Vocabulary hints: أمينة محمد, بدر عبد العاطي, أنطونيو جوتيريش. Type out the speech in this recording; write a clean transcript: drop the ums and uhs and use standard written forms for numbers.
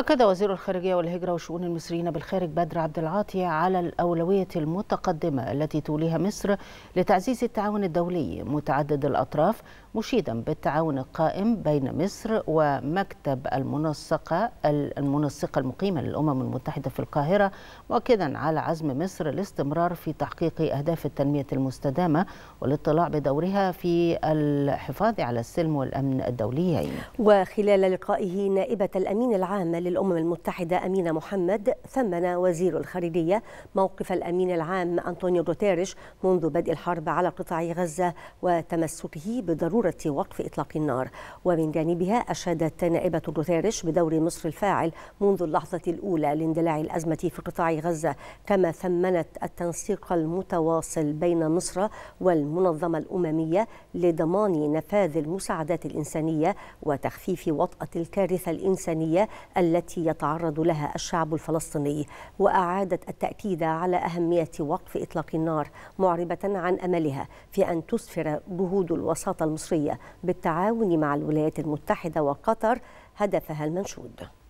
أكد وزير الخارجية والهجرة وشؤون المصريين بالخارج بدر عبد العاطي على الأولوية المتقدمة التي توليها مصر لتعزيز التعاون الدولي متعدد الأطراف، مشيدا بالتعاون القائم بين مصر ومكتب المنسقة المقيمة للأمم المتحدة في القاهرة، مؤكدا على عزم مصر الاستمرار في تحقيق أهداف التنمية المستدامة والاطلاع بدورها في الحفاظ على السلم والأمن الدوليين. وخلال لقائه نائبة الأمين العام للأمم المتحدة أمينة محمد، ثمن وزير الخارجية موقف الأمين العام أنطونيو جوتيريش منذ بدء الحرب على قطاع غزة وتمسكه بضرورة وقف إطلاق النار. ومن جانبها أشادت نائبة جوتيريش بدور مصر الفاعل منذ اللحظة الأولى لاندلاع الأزمة في قطاع غزة، كما ثمنت التنسيق المتواصل بين مصر والمنظمة الأممية لضمان نفاذ المساعدات الإنسانية وتخفيف وطأة الكارثة الإنسانية التي يتعرض لها الشعب الفلسطيني. وأعادت التأكيد على أهمية وقف إطلاق النار، معربة عن أملها في أن تسفر جهود الوساطة المصرية بالتعاون مع الولايات المتحدة وقطر هدفها المنشود.